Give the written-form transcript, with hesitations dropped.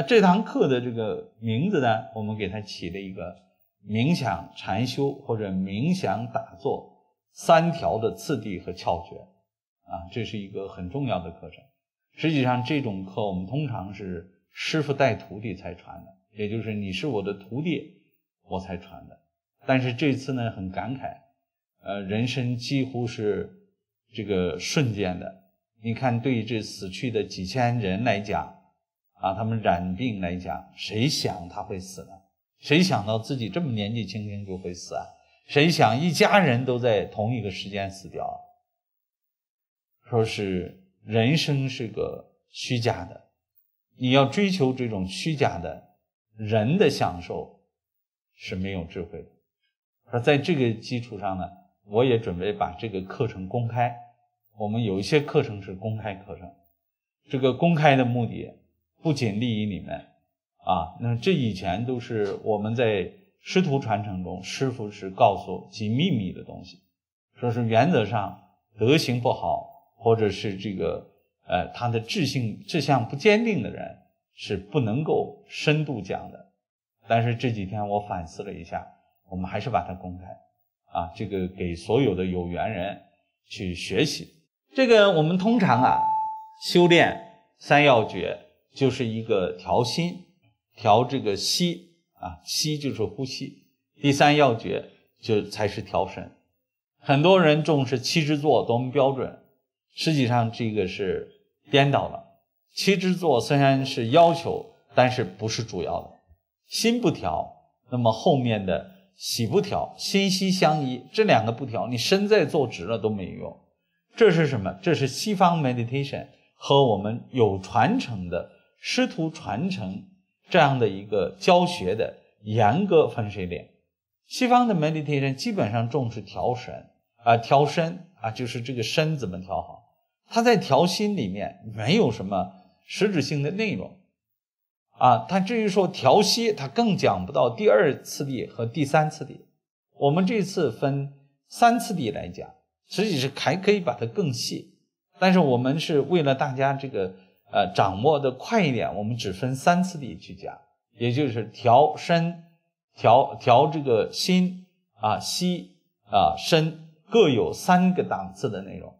那这堂课的这个名字呢，我们给它起了一个冥想禅修或者冥想打坐三条的次第和窍诀啊，这是一个很重要的课程。实际上这种课我们通常是师傅带徒弟才传的，也就是你是我的徒弟我才传的。但是这次呢很感慨，人生几乎是这个瞬间的。你看对这死去的几千人来讲啊，他们染病来讲，谁想他会死呢？谁想到自己这么年纪轻轻就会死啊？谁想一家人都在同一个时间死掉啊？说是人生是个虚假的，你要追求这种虚假的人的享受是没有智慧的。而在这个基础上呢，我也准备把这个课程公开。我们有一些课程是公开课程，这个公开的目的不仅利益你们啊，那这以前都是我们在师徒传承中，师父是告诉极秘密的东西，说是原则上德行不好，或者是这个他的志向不坚定的人是不能够深度讲的。但是这几天我反思了一下，我们还是把它公开啊，这个给所有的有缘人去学习。这个我们通常啊修炼三要诀就是一个调心，调这个息啊，息就是呼吸。第三要诀才是调神。很多人重视七支坐多么标准，实际上这个是颠倒了。七支坐虽然是要求，但是不是主要的。心不调，那么后面的息不调，心息相依，这两个不调，你身再坐直了都没用。这是什么？这是西方 meditation 和我们有传承的师徒传承这样的一个教学的严格分水岭。西方的 meditation 基本上重视调神啊，调身啊，就是这个身怎么调好。它在调心里面没有什么实质性的内容啊。它至于说调息，它更讲不到第二次第和第三次第。我们这次分三次第来讲，实际是还可以把它更细，但是我们是为了大家这个掌握的快一点，我们只分三次第去讲，也就是调身、调这个心啊、息啊、身各有三个档次的内容。